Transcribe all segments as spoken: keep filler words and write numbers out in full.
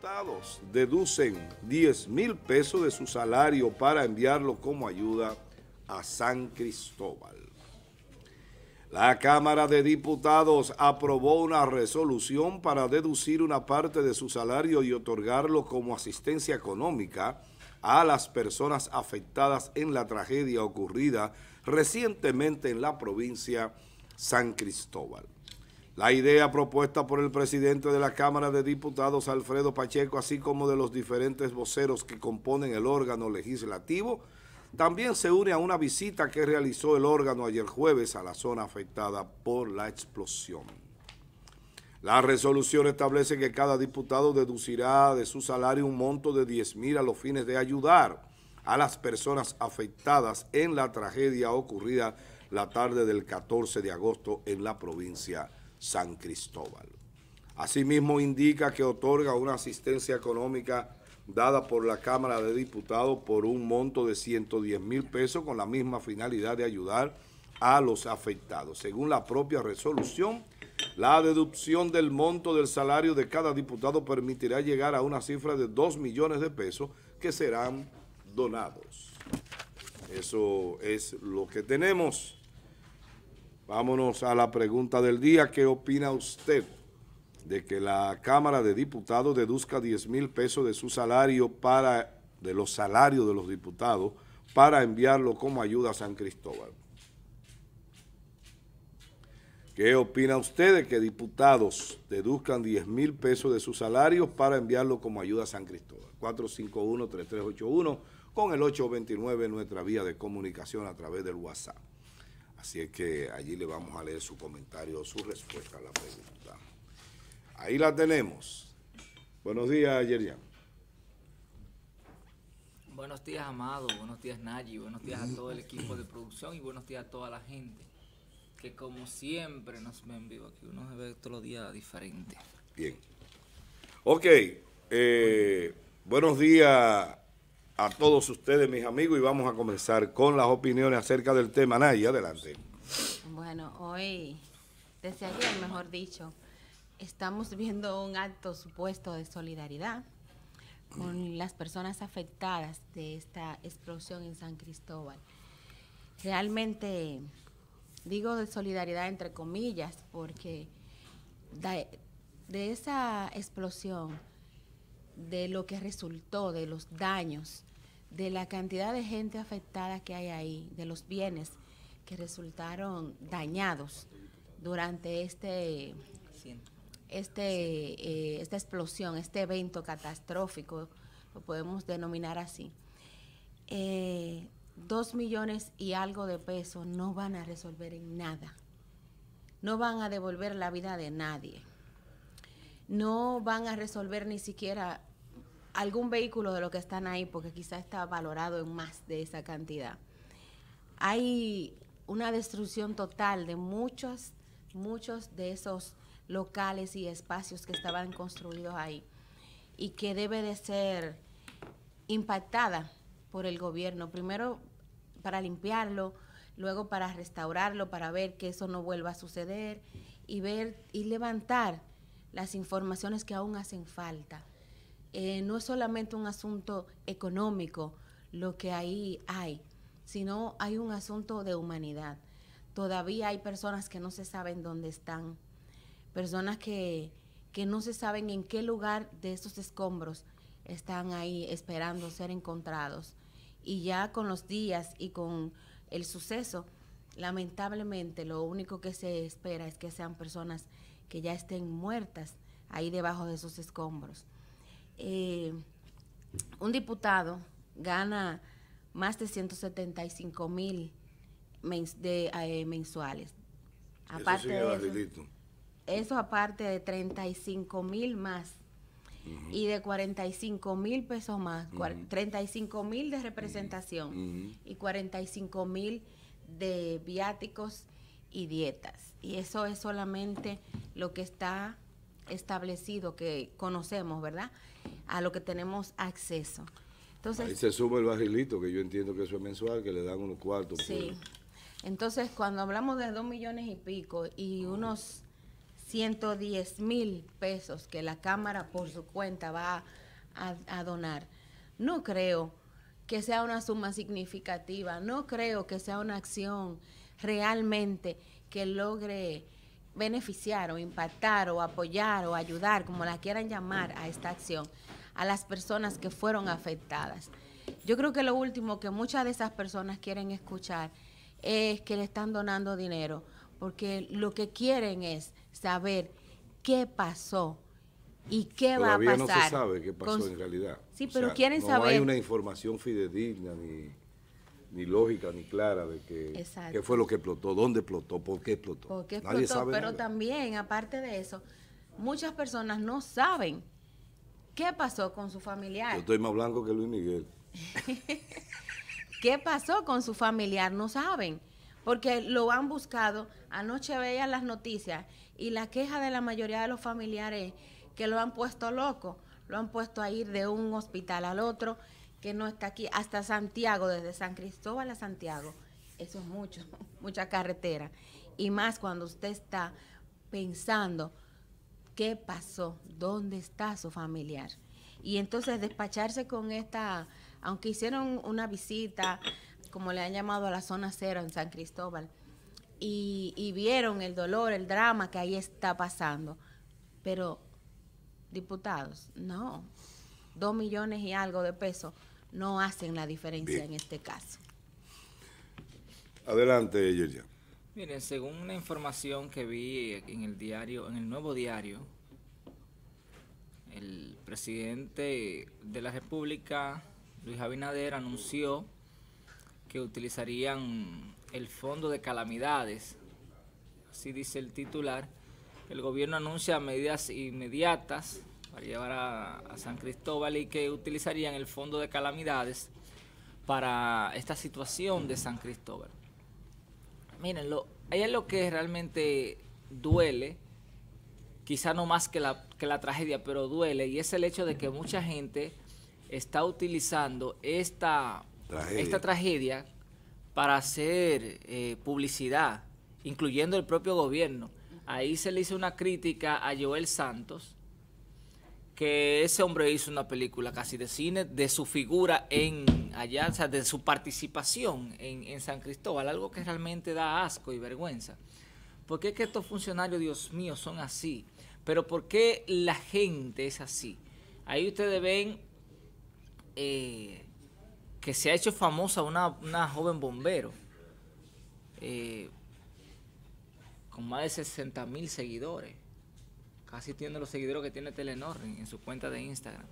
diputados deducen diez mil pesos de su salario para enviarlo como ayuda a San Cristóbal. La Cámara de Diputados aprobó una resolución para deducir una parte de su salario y otorgarlo como asistencia económica a las personas afectadas en la tragedia ocurrida recientemente en la provincia San Cristóbal. La idea propuesta por el presidente de la Cámara de Diputados, Alfredo Pacheco, así como de los diferentes voceros que componen el órgano legislativo, también se une a una visita que realizó el órgano ayer jueves a la zona afectada por la explosión. La resolución establece que cada diputado deducirá de su salario un monto de diez mil a los fines de ayudar a las personas afectadas en la tragedia ocurrida la tarde del catorce de agosto en la provincia San Cristóbal. Asimismo, indica que otorga una asistencia económica dada por la Cámara de Diputados por un monto de ciento diez mil pesos con la misma finalidad de ayudar a los afectados. Según la propia resolución, la deducción del monto del salario de cada diputado permitirá llegar a una cifra de dos millones de pesos que serán donados. Eso es lo que tenemos. Vámonos a la pregunta del día. ¿Qué opina usted de que la Cámara de Diputados deduzca diez mil pesos de su salario para, de los salarios de los diputados, para enviarlo como ayuda a San Cristóbal? ¿Qué opina usted de que diputados deduzcan diez mil pesos de sus salarios para enviarlo como ayuda a San Cristóbal? cuatro cinco uno, tres tres ocho uno con el ocho veintinueve, nuestra vía de comunicación a través del WhatsApp. Así es que allí le vamos a leer su comentario, su respuesta a la pregunta. Ahí la tenemos. Buenos días, Yerian. Buenos días, Amado. Buenos días, Nayi. Buenos días a todo el equipo de producción y buenos días a toda la gente que como siempre nos ven vivo aquí. Uno se ve todos los días diferente. Bien. Ok. Eh, buenos días a todos ustedes, mis amigos, y vamos a comenzar con las opiniones acerca del tema. Nayi, adelante. Bueno, hoy, desde ayer, mejor dicho, estamos viendo un acto supuesto de solidaridad con las personas afectadas de esta explosión en San Cristóbal. Realmente, digo de solidaridad entre comillas, porque de, de esa explosión, de lo que resultó, de los daños, de la cantidad de gente afectada que hay ahí, de los bienes que resultaron dañados durante este, este, eh, esta explosión, este evento catastrófico, lo podemos denominar así. Eh, dos millones y algo de pesos no van a resolver en nada, no van a devolver la vida de nadie, no van a resolver ni siquiera algún vehículo de lo que están ahí, porque quizá está valorado en más de esa cantidad. Hay una destrucción total de muchos, muchos de esos locales y espacios que estaban construidos ahí y que debe de ser impactada por el gobierno, primero para limpiarlo, luego para restaurarlo, para ver que eso no vuelva a suceder y ver y levantar las informaciones que aún hacen falta. Eh, no es solamente un asunto económico lo que ahí hay, sino hay un asunto de humanidad. Todavía hay personas que no se saben dónde están, personas que, que no se saben en qué lugar de esos escombros están ahí esperando ser encontrados. Y ya con los días y con el suceso, lamentablemente lo único que se espera es que sean personas que ya estén muertas ahí debajo de esos escombros. Eh, un diputado gana más de ciento setenta y cinco mil mens de, eh, mensuales. Aparte eso, sí de eso, eso aparte de treinta y cinco mil más uh-huh. y de cuarenta y cinco mil pesos más, uh-huh. treinta y cinco mil de representación uh-huh. y cuarenta y cinco mil de viáticos y dietas. Y eso es solamente lo que está establecido, que conocemos, ¿verdad? A lo que tenemos acceso. Entonces, ahí se sube el barrilito, que yo entiendo que eso es mensual, que le dan unos cuartos. Sí. Por... Entonces, cuando hablamos de dos millones y pico y uh-huh. unos ciento diez mil pesos que la Cámara por su cuenta va a, a donar. No creo que sea una suma significativa, no creo que sea una acción realmente que logre beneficiar o impactar o apoyar o ayudar, como la quieran llamar, a esta acción, a las personas que fueron afectadas. Yo creo que lo último que muchas de esas personas quieren escuchar es que le están donando dinero, porque lo que quieren es saber qué pasó y qué Todavía va a pasar. No se sabe qué pasó con... en realidad. Sí, pero o sea, quieren no saber. No hay una información fidedigna, ni, ni lógica, ni clara de que, qué fue lo que explotó, dónde explotó, por qué explotó. ¿Por qué explotó? Nadie sabe pero nada. También, aparte de eso, muchas personas no saben qué pasó con su familiar. Yo estoy más blanco que Luis Miguel. ¿Qué pasó con su familiar? No saben, porque lo han buscado. Anoche veían las noticias y la queja de la mayoría de los familiares es que lo han puesto loco, lo han puesto a ir de un hospital al otro, que no está aquí, hasta Santiago, desde San Cristóbal a Santiago. Eso es mucho, mucha carretera. Y más cuando usted está pensando, ¿qué pasó? ¿Dónde está su familiar? Y entonces despacharse con esta... Aunque hicieron una visita, como le han llamado, a la zona cero en San Cristóbal, y, y vieron el dolor, el drama que ahí está pasando. Pero, diputados, no. Dos millones y algo de pesos no hacen la diferencia. Bien. En este caso. Adelante, Yerian. Mire, según una información que vi en el diario, en el Nuevo Diario, el presidente de la República, Luis Abinader, anunció que utilizarían el fondo de calamidades. Así dice el titular. El gobierno anuncia medidas inmediatas para llevar a, a San Cristóbal, y que utilizarían el fondo de calamidades para esta situación de San Cristóbal. Miren, lo, ahí es lo que realmente duele, quizá no más que la, que la tragedia, pero duele, y es el hecho de que mucha gente está utilizando esta tragedia, esta tragedia para hacer eh, publicidad, incluyendo el propio gobierno. Ahí se le hizo una crítica a Joel Santos, que ese hombre hizo una película casi de cine de su figura en allá, o sea, de su participación en, en San Cristóbal, algo que realmente da asco y vergüenza. ¿Por qué es que estos funcionarios, Dios mío, son así? Pero ¿por qué la gente es así? Ahí ustedes ven... Eh, que se ha hecho famosa una, una joven bombero eh, con más de sesenta mil seguidores, casi tiene los seguidores que tiene Telenor en, en su cuenta de Instagram,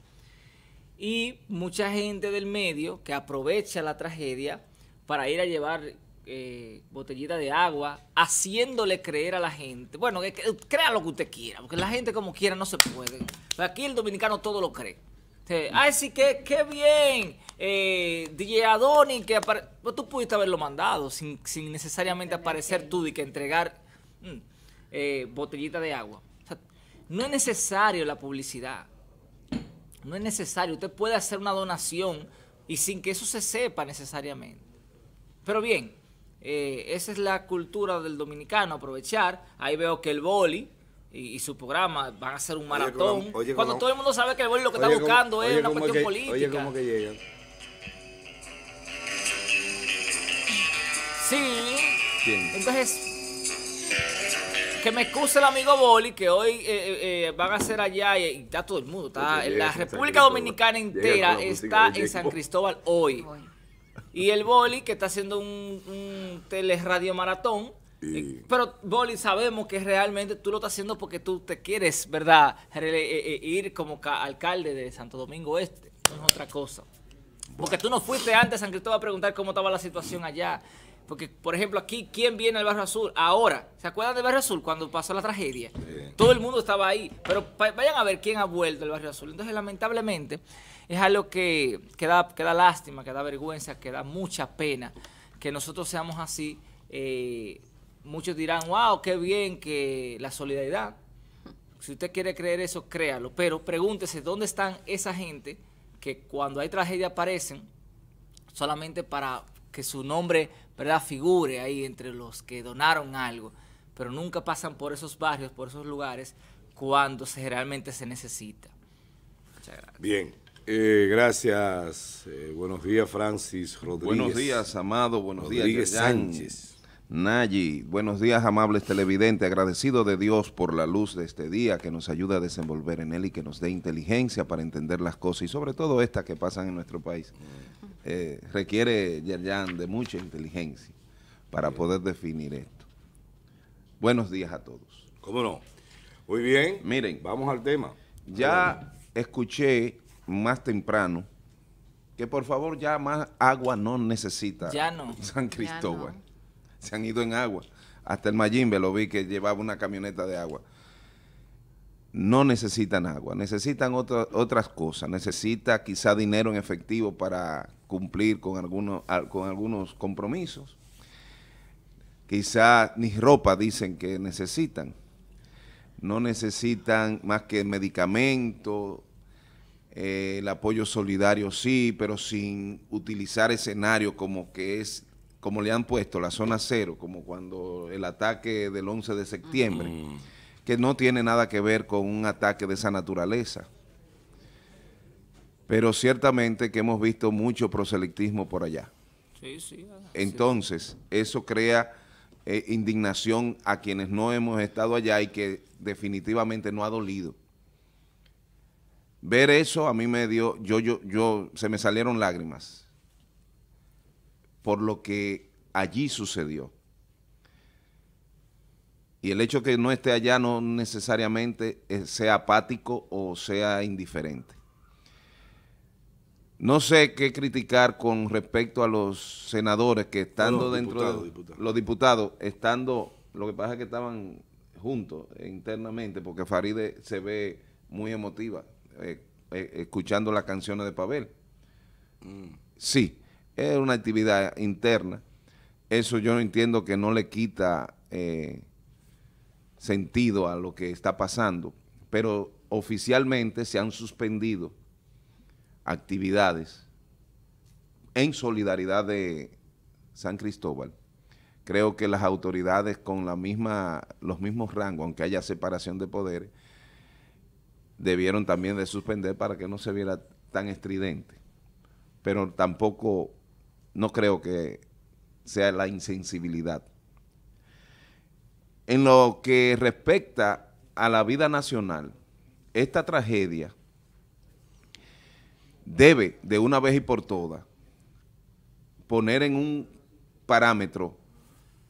y mucha gente del medio que aprovecha la tragedia para ir a llevar eh, botellita de agua, haciéndole creer a la gente, bueno, que, que, crea lo que usted quiera, porque la gente como quiera no se puede, aquí el dominicano todo lo cree. Así que, qué bien, eh, D J Adoni, que tú pudiste haberlo mandado sin, sin necesariamente aparecer tú y que entregar mm, eh, botellita de agua. O sea, no es necesario la publicidad, no es necesario. Usted puede hacer una donación y sin que eso se sepa necesariamente. Pero bien, eh, esa es la cultura del dominicano, aprovechar. Ahí veo que el boli... Y, y su programa van a hacer un maratón. Oye, oye, cuando como, todo el mundo sabe que el boli lo que oye, está buscando como, es oye, una cuestión que, política. Oye, ¿cómo que llegan? Sí. ¿Quién? Entonces, que me excuse el amigo Boli, que hoy eh, eh, van a hacer allá, y, y está todo el mundo. Está, oye, la República Dominicana entera está en San Cristóbal hoy. hoy. Y el Boli, que está haciendo un, un teleradio maratón. Y, pero, Boli, sabemos que realmente tú lo estás haciendo porque tú te quieres, ¿verdad?, ir como alcalde de Santo Domingo Este. No es otra cosa. Porque tú no fuiste antes a San Cristóbal a preguntar cómo estaba la situación allá. Porque, por ejemplo, aquí, ¿quién viene al Barrio Azul? Ahora, ¿se acuerdan del Barrio Azul cuando pasó la tragedia? Sí. Todo el mundo estaba ahí. Pero vayan a ver quién ha vuelto al Barrio Azul. Entonces, lamentablemente, es algo que, que, da, que da lástima, que da vergüenza, que da mucha pena que nosotros seamos así. Eh, Muchos dirán, wow, qué bien que la solidaridad. Si usted quiere creer eso, créalo. Pero pregúntese, ¿dónde están esa gente que cuando hay tragedia aparecen solamente para que su nombre, verdad, figure ahí entre los que donaron algo? pero nunca pasan por esos barrios, por esos lugares, cuando se, realmente se necesita. Muchas gracias. Bien, eh, gracias. Eh, buenos días, Francis Rodríguez. Buenos días, Amado. Buenos Rodríguez días, Yerian. Sánchez. Nayi, buenos días, amables televidentes, agradecido de Dios por la luz de este día que nos ayuda a desenvolver en él y que nos dé inteligencia para entender las cosas y sobre todo estas que pasan en nuestro país. Eh, requiere, Yerian, de mucha inteligencia para poder definir esto. Buenos días a todos. ¿Cómo no? Muy bien, miren, vamos al tema. Ya escuché más temprano que por favor ya más agua no necesita ya no. San Cristóbal. Ya no. Se han ido en agua. Hasta el Mayimbe lo vi que llevaba una camioneta de agua. No necesitan agua, necesitan otra, otras cosas. Necesita quizá dinero en efectivo para cumplir con algunos, con algunos compromisos. Quizá ni ropa dicen que necesitan. No necesitan más que medicamentos, eh, el apoyo solidario sí, pero sin utilizar escenario como que es... como le han puesto la zona cero, como cuando el ataque del once de septiembre, mm. que no tiene nada que ver con un ataque de esa naturaleza. Pero ciertamente que hemos visto mucho proselitismo por allá. Sí, sí. Entonces, eso crea eh, indignación a quienes no hemos estado allá y que definitivamente no ha dolido. Ver eso a mí me dio, yo, yo, yo, se me salieron lágrimas por lo que allí sucedió. Y el hecho que no esté allá no necesariamente sea apático o sea indiferente. No sé qué criticar con respecto a los senadores que estando los dentro diputados, de diputados. Los diputados, estando, lo que pasa es que estaban juntos internamente, porque Farideh se ve muy emotiva eh, eh, escuchando las canciones de Pavel. Mm. Sí. Es una actividad interna, eso yo entiendo que no le quita eh, sentido a lo que está pasando, pero oficialmente se han suspendido actividades en solidaridad de San Cristóbal. Creo que las autoridades con la misma, los mismos rangos, aunque haya separación de poderes, debieron también de suspender para que no se viera tan estridente, pero tampoco... no creo que sea la insensibilidad. En lo que respecta a la vida nacional, esta tragedia debe, de una vez y por todas, poner en un parámetro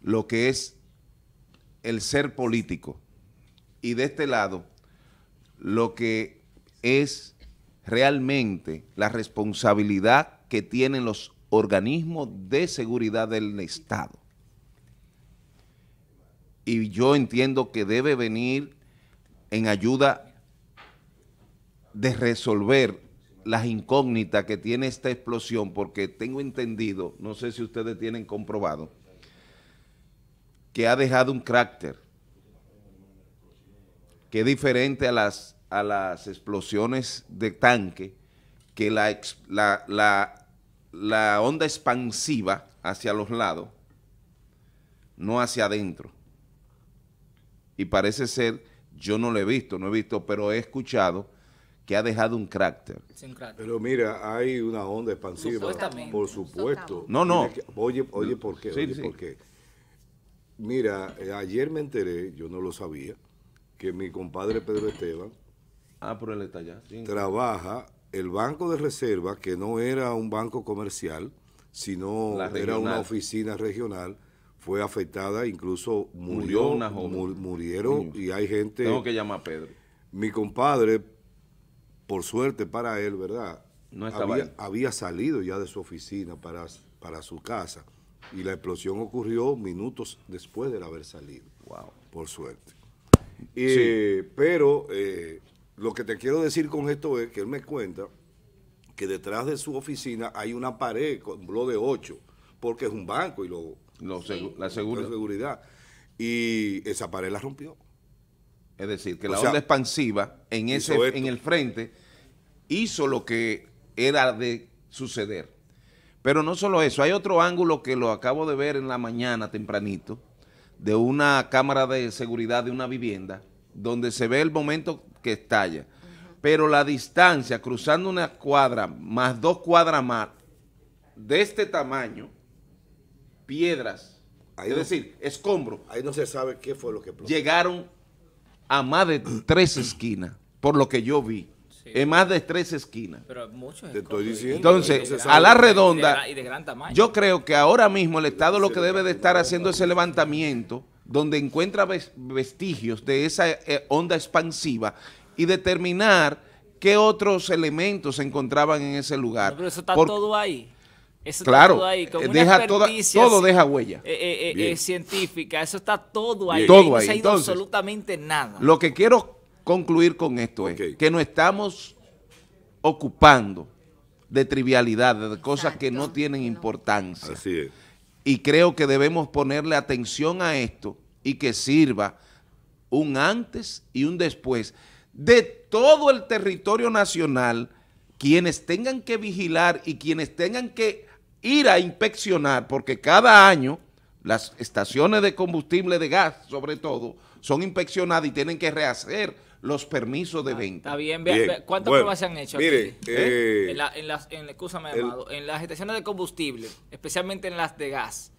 lo que es el ser político y de este lado lo que es realmente la responsabilidad que tienen los organismo de seguridad del Estado. Y yo entiendo que debe venir en ayuda de resolver las incógnitas que tiene esta explosión, porque tengo entendido, no sé si ustedes tienen comprobado, que ha dejado un cráter que es diferente a las, a las explosiones de tanque, que la, la, la la onda expansiva hacia los lados, no hacia adentro. Y parece ser, yo no lo he visto, no he visto, pero he escuchado que ha dejado un cráter. Pero mira, hay una onda expansiva, por supuesto. No, no. Oye, oye, ¿por qué? Sí, oye, sí. ¿Por qué? Mira, eh, ayer me enteré, yo no lo sabía, que mi compadre Pedro Esteban ah, pero él está allá. Sí. Trabaja... el Banco de Reserva, que no era un banco comercial, sino era una oficina regional, fue afectada, incluso murió, murió una joven. Mur, murieron Niño. Y hay gente... Tengo que llamar a Pedro. Mi compadre, por suerte para él, ¿verdad? No estaba había, había salido ya de su oficina para, para su casa y la explosión ocurrió minutos después de haber salido, wow. Por suerte. Y, sí. eh, pero... Eh, lo que te quiero decir con esto es que él me cuenta que detrás de su oficina hay una pared con bloque de ocho, porque es un banco y luego no, sí. la, segura. la seguridad. Y esa pared la rompió. Es decir, que o la sea, onda expansiva en, ese, en el frente hizo lo que era de suceder. Pero no solo eso, hay otro ángulo que lo acabo de ver en la mañana tempranito, de una cámara de seguridad de una vivienda, donde se ve el momento que estalla. Uh-huh. Pero la distancia, cruzando una cuadra, más dos cuadras más, de este tamaño, piedras, ahí es no, decir, escombros. Ahí no se sabe qué fue lo que explotó. Llegaron a más de tres esquinas, por lo que yo vi. En más de tres esquinas. Pero muchos escombros. Entonces, a la redonda, yo creo que ahora mismo el Estado lo que debe de estar haciendo es el levantamiento donde encuentra vestigios de esa onda expansiva y determinar qué otros elementos se encontraban en ese lugar. Pero eso está todo ahí. Eso claro, está todo ahí, con deja una toda, todo deja huella eh, eh, eh, científica, eso está todo ahí, todo ahí. No se ha ido Entonces, absolutamente nada. Lo que quiero concluir con esto okay. es que no estamos ocupando de trivialidades, de cosas Exacto. que no tienen importancia. Así es. Y creo que debemos ponerle atención a esto y que sirva un antes y un después de todo el territorio nacional, quienes tengan que vigilar y quienes tengan que ir a inspeccionar, porque cada año las estaciones de combustible de gas, sobre todo, son inspeccionadas y tienen que rehacer los permisos de ah, venta. Está bien, vean, bien. ¿Cuántas bueno, pruebas se han hecho mire, aquí? Eh, en, la, en, las, en, excúsame, el, Amado, en las estaciones de combustible, especialmente en las de gas,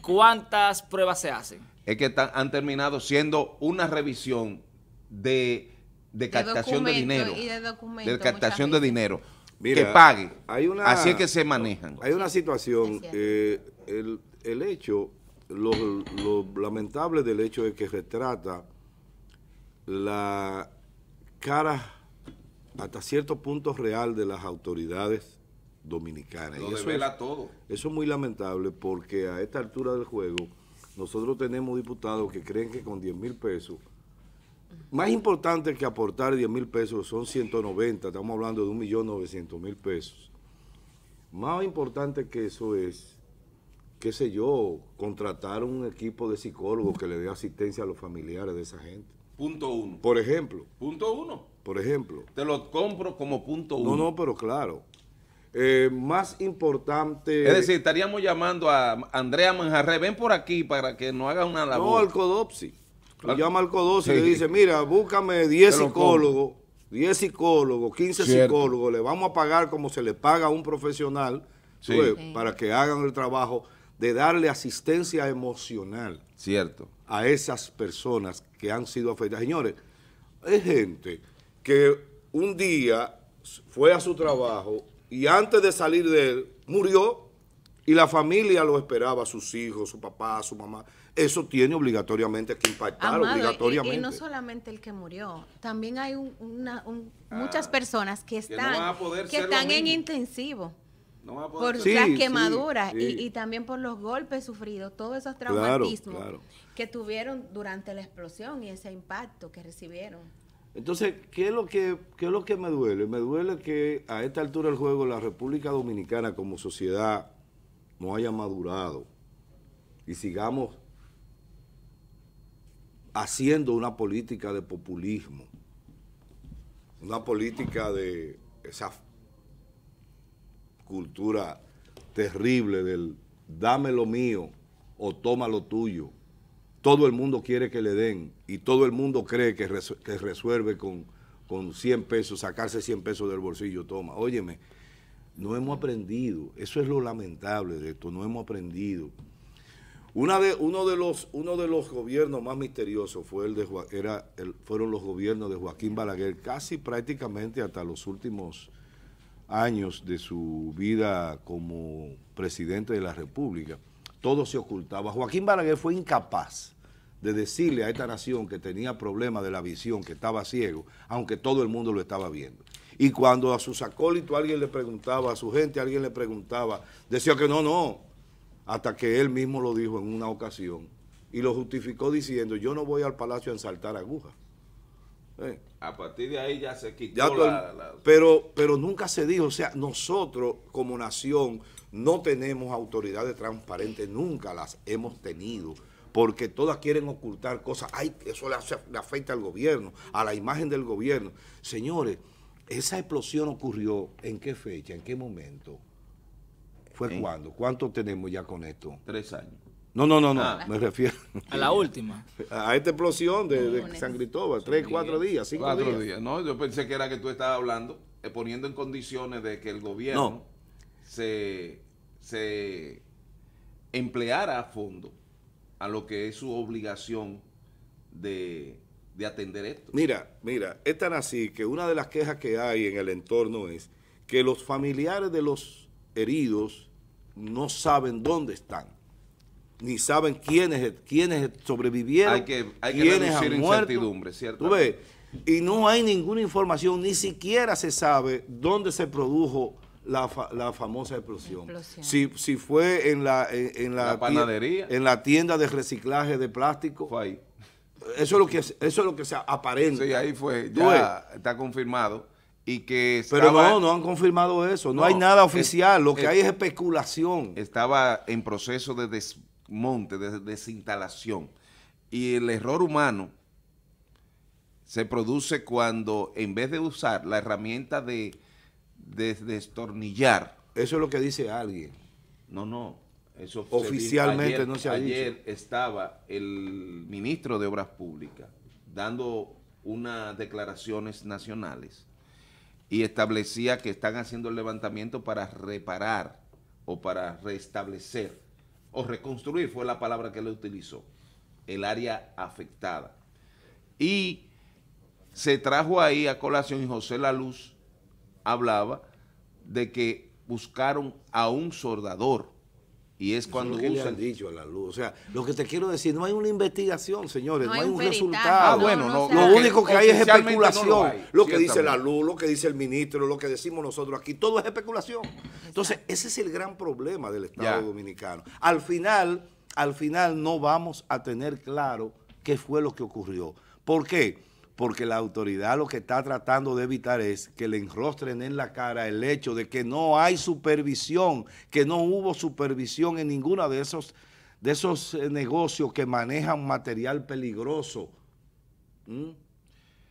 ¿cuántas pruebas se hacen? Es que han terminado siendo una revisión de, de captación de, de dinero. Y de documentos. De captación de dinero. Mira, que pague. Hay una, así es que se manejan. Hay una situación, eh, el, el hecho... Lo, lo lamentable del hecho es que retrata la cara hasta cierto punto real de las autoridades dominicanas. Lo devela todo. Eso es muy lamentable porque a esta altura del juego nosotros tenemos diputados que creen que con diez mil pesos, más importante que aportar diez mil pesos son ciento noventa, estamos hablando de un millón novecientos mil pesos. Más importante que eso es qué sé yo, contratar un equipo de psicólogos que le dé asistencia a los familiares de esa gente. Punto uno. Por ejemplo. Punto uno. Por ejemplo. Te lo compro como punto uno. No, no, pero claro. Eh, más importante... Es decir, estaríamos llamando a Andrea Manjarré, ven por aquí para que nos haga una labor. No, al Codopsi. Claro. Llama al Codopsi sí. y le dice, mira, búscame diez psicólogos, diez psicólogos, quince Cierto. psicólogos, le vamos a pagar como se le paga a un profesional sí. Pues, sí. para que hagan el trabajo... de darle asistencia emocional Cierto. a esas personas que han sido afectadas. Señores, hay gente que un día fue a su trabajo y antes de salir de él murió y la familia lo esperaba, sus hijos, su papá, su mamá. Eso tiene obligatoriamente que impactar, Amado, obligatoriamente. Y, y no solamente el que murió, también hay un, una, un, ah, muchas personas que están, que no que están en intensivo. No por sí, las quemaduras sí, sí. Y, y también por los golpes sufridos, todos esos traumatismos claro, claro. que tuvieron durante la explosión y ese impacto que recibieron. Entonces, ¿qué es lo que, qué es lo que me duele? Me duele que a esta altura del juego la República Dominicana como sociedad no haya madurado y sigamos haciendo una política de populismo, una política de esa cultura terrible del dame lo mío o toma lo tuyo. Todo el mundo quiere que le den y todo el mundo cree que, resu que resuelve con, con cien pesos, sacarse cien pesos del bolsillo, toma. Óyeme, no hemos aprendido, eso es lo lamentable de esto, no hemos aprendido. Una de, uno, de los, uno de los gobiernos más misteriosos fue el de, era el, fueron los gobiernos de Joaquín Balaguer, casi prácticamente hasta los últimos años de su vida como presidente de la República, todo se ocultaba. Joaquín Balaguer fue incapaz de decirle a esta nación que tenía problemas de la visión, que estaba ciego, aunque todo el mundo lo estaba viendo. Y cuando a sus acólitos alguien le preguntaba, a su gente alguien le preguntaba, decía que no, no, hasta que él mismo lo dijo en una ocasión y lo justificó diciendo, yo no voy al palacio a ensaltar agujas. ¿Eh? A partir de ahí ya se quitó ya todo, la, la... Pero, pero nunca se dijo, o sea, nosotros como nación no tenemos autoridades transparentes, nunca las hemos tenido, porque todas quieren ocultar cosas. Ay, eso le, hace, le afecta al gobierno, a la imagen del gobierno. Señores, esa explosión ocurrió, ¿en qué fecha? ¿En qué momento? ¿Fue ¿Eh? cuándo? ¿Cuánto tenemos ya con esto? Tres años. No, no, no, no, ah, me refiero. A la última. A esta explosión de, de San Cristóbal, tres, cuatro días, cinco cuatro días. días. No, yo pensé que era que tú estabas hablando, eh, poniendo en condiciones de que el gobierno no. se, se empleara a fondo a lo que es su obligación de, de atender esto. Mira, mira, es tan así que una de las quejas que hay en el entorno es que los familiares de los heridos no saben dónde están, ni saben quiénes, quiénes sobrevivieron, hay que, hay que reducir incertidumbre, ¿cierto? ¿Tú ves? Y no hay ninguna información, ni siquiera se sabe dónde se produjo la, fa, la famosa explosión. explosión. Si, si fue en la, en, en la, la panadería, en la tienda de reciclaje de plástico. Fue ahí. Eso es lo que, eso es lo que se aparenta. Sí, ahí fue, ya está confirmado. Y que estaba, pero no, no han confirmado eso, no, no hay nada oficial, es, lo que es, hay es especulación. Estaba en proceso de desmonte, de desinstalación. Y el error humano se produce cuando, en vez de usar la herramienta de, de, de destornillar. Eso es lo que dice alguien. No, no. Eso oficialmente se ayer, no se ha dicho. Ayer estaba el ministro de Obras Públicas dando unas declaraciones nacionales y establecía que están haciendo el levantamiento para reparar o para restablecer o reconstruir, fue la palabra que le utilizó, el área afectada. Y se trajo ahí a colación, y José La Luz hablaba de que buscaron a un soldador, y es cuando usan... le han dicho a La Luz. O sea, lo que te quiero decir, no hay una investigación, señores, no, no hay un peritano, resultado. Ah, bueno, no, no, lo único que hay es especulación. No lo hay, lo que dice La Luz, lo que dice el ministro, lo que decimos nosotros aquí, todo es especulación. Entonces, ese es el gran problema del Estado ya. dominicano. Al final, al final no vamos a tener claro qué fue lo que ocurrió. ¿Por qué? Porque la autoridad lo que está tratando de evitar es que le enrostren en la cara el hecho de que no hay supervisión, que no hubo supervisión en ninguno de esos, de esos negocios que manejan material peligroso. ¿Mm?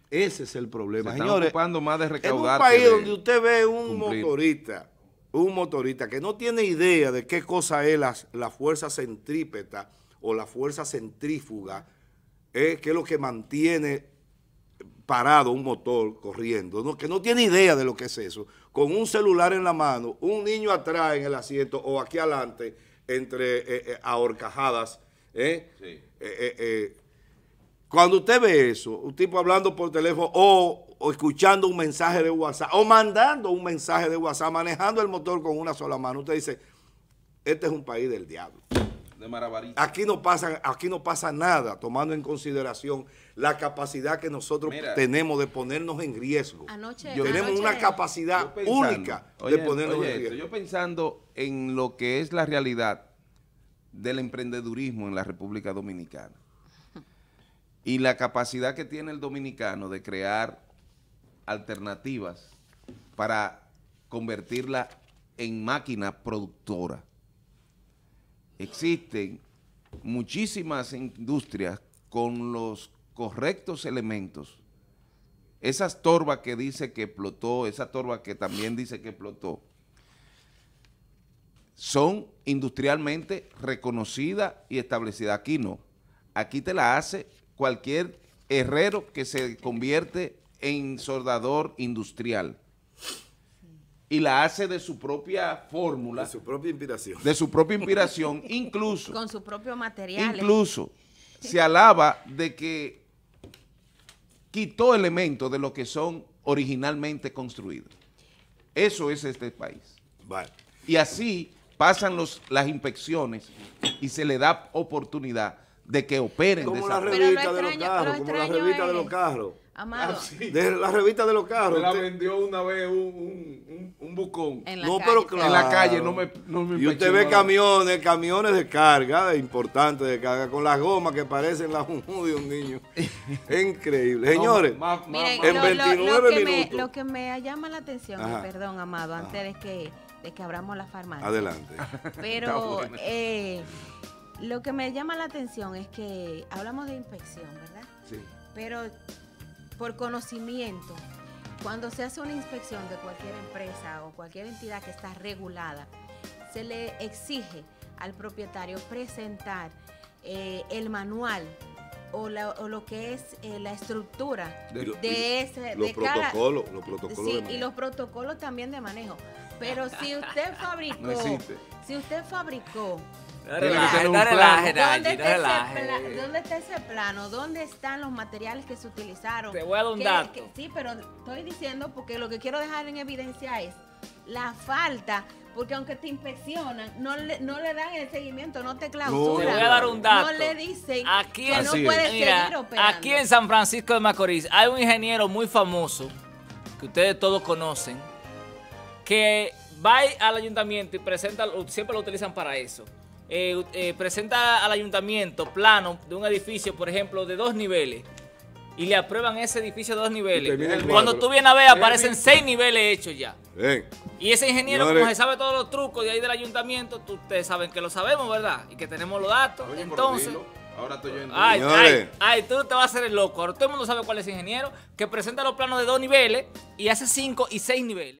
Ese es el problema. Se Señores, están ocupando más de recaudar. En un país donde usted ve un cumplir. motorista, un motorista que no tiene idea de qué cosa es la, la fuerza centrípeta o la fuerza centrífuga, eh, que es lo que mantiene parado un motor corriendo, ¿no? Que no tiene idea de lo que es eso, con un celular en la mano, un niño atrás en el asiento o aquí adelante, entre eh, eh, ahorcajadas. ¿eh? Sí. Eh, eh, eh. Cuando usted ve eso, un tipo hablando por teléfono o, o escuchando un mensaje de WhatsApp o mandando un mensaje de WhatsApp, manejando el motor con una sola mano, usted dice, este es un país del diablo. De aquí no pasa, aquí no pasa nada, tomando en consideración la capacidad que nosotros Mira, tenemos de ponernos en riesgo. Anoche, yo, tenemos anoche, una capacidad pensando, única oye, de ponernos oye, en riesgo. Yo pensando en lo que es la realidad del emprendedurismo en la República Dominicana y la capacidad que tiene el dominicano de crear alternativas para convertirla en máquina productora. Existen muchísimas industrias con los correctos elementos. Esas torbas que dice que explotó, esa torba que también dice que explotó, son industrialmente reconocidas y establecidas. Aquí no. Aquí te la hace cualquier herrero que se convierte en soldador industrial. Y la hace de su propia fórmula. De su propia inspiración. De su propia inspiración, incluso. Con su propio material. Incluso se alaba de que quitó elementos de lo que son originalmente construidos. Eso es este país. Vale. Y así pasan los, las inspecciones y se le da oportunidad de que operen. Como la revista de los carros, como la revista de los carros. Amado. Ah, sí. De la revista de los carros. Me la vendió una vez un, un, un, un bucón. En la, no, calle, pero claro. en la calle no me, no me Y usted ve camiones, camiones de carga, importantes de carga, con las gomas que parecen las juju de un niño. Increíble. Señores, no, más, miren, más, en lo, veintinueve lo que minutos. Me, lo que me llama la atención, Ajá. perdón, Amado, Ajá. antes de que, de que abramos la farmacia. Adelante. Pero bueno. eh, lo que me llama la atención es que hablamos de inspección, ¿verdad? Sí. Pero... por conocimiento, cuando se hace una inspección de cualquier empresa o cualquier entidad que está regulada, se le exige al propietario presentar eh, el manual o, la, o lo que es eh, la estructura de, de, de ese... Los de protocolos. Cada, los protocolos sí, de y los protocolos también de manejo. Pero si usted fabricó... No existe. Si usted fabricó... No relaje, no relaje, ¿Dónde, no está ese ¿Dónde está ese plano? ¿Dónde están los materiales que se utilizaron? Te voy a dar un dato. Que, sí, pero estoy diciendo porque lo que quiero dejar en evidencia es la falta, porque aunque te inspeccionan, no le, no le dan el seguimiento, no te clausuran. No. Te voy a dar un dato. No le dicen aquí, que no puedes seguir operando. Aquí en San Francisco de Macorís hay un ingeniero muy famoso, que ustedes todos conocen, que va al ayuntamiento y presenta, siempre lo utilizan para eso. Eh, eh, presenta al ayuntamiento plano de un edificio, por ejemplo, de dos niveles, y le aprueban ese edificio de dos niveles. Cuando tú vienes a ver, aparecen seis niveles hechos ya. Bien. Y ese ingeniero, Madre. como se sabe todos los trucos de ahí del ayuntamiento, tú, ustedes saben que lo sabemos, ¿verdad? Y que tenemos los datos. Oye, entonces... Ahora estoy yo en ay, ay, ay, tú te vas a hacer el loco. Ahora todo el mundo sabe cuál es el ingeniero, que presenta los planos de dos niveles y hace cinco y seis niveles.